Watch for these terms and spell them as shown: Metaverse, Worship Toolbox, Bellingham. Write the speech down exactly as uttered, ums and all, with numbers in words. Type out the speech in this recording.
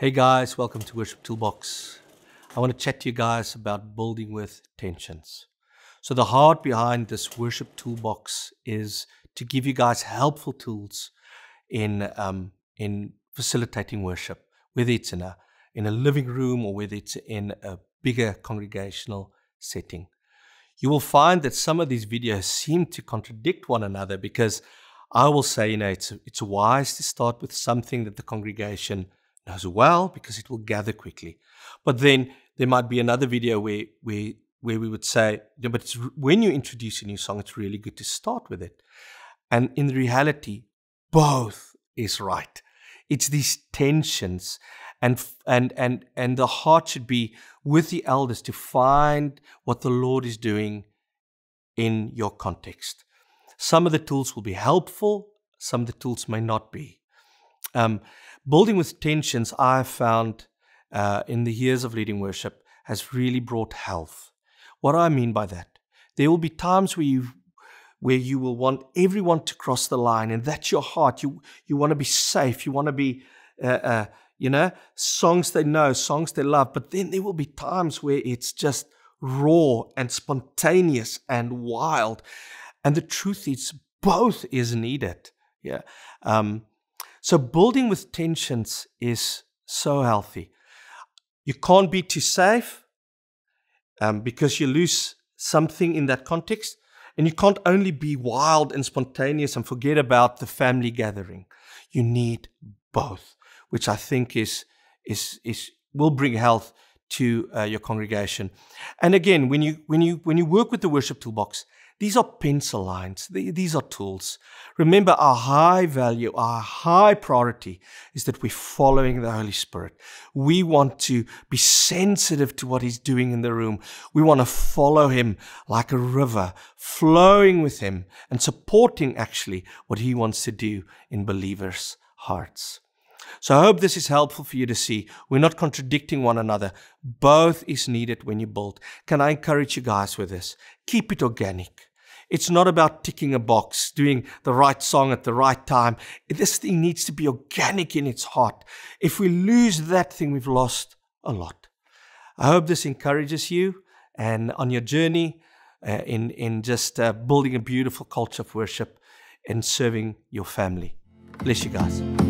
Hey guys, welcome to Worship Toolbox. I want to chat to you guys about building with tensions. So the heart behind this Worship Toolbox is to give you guys helpful tools in, um, in facilitating worship, whether it's in a, in a living room or whether it's in a bigger congregational setting. You will find that some of these videos seem to contradict one another because I will say, you know, it's, it's wise to start with something that the congregation knows well because it will gather quickly. But then there might be another video where, where, where we would say, yeah, but it's, when you introduce a new song, it's really good to start with it. And in reality, both is right. It's these tensions and, and, and, and the heart should be with the elders to find what the Lord is doing in your context. Some of the tools will be helpful, some of the tools may not be. Um, building with tensions, I have found uh, in the years of leading worship, has really brought health. What do I mean by that? There will be times where you where you will want everyone to cross the line, and that's your heart. You you want to be safe. You want to be, uh, uh, you know, songs they know, songs they love. But then there will be times where it's just raw and spontaneous and wild. And the truth is, both is needed. Yeah. Um, so building with tensions is so healthy. You can't be too safe um, because you lose something in that context. And you can't only be wild and spontaneous and forget about the family gathering. You need both, which I think is, is, is, will bring health to uh, your congregation. And again, when you, when, you, when you work with the Worship Toolbox, these are pencil lines. These are tools. Remember, our high value, our high priority is that we're following the Holy Spirit. We want to be sensitive to what He's doing in the room. We want to follow Him like a river, flowing with Him and supporting actually what He wants to do in believers' hearts. So I hope this is helpful for you to see. We're not contradicting one another. Both is needed when you build. Can I encourage you guys with this? Keep it organic. It's not about ticking a box, doing the right song at the right time. This thing needs to be organic in its heart. If we lose that thing, we've lost a lot. I hope this encourages you and on your journey uh, in, in just uh, building a beautiful culture of worship and serving your family. Bless you guys.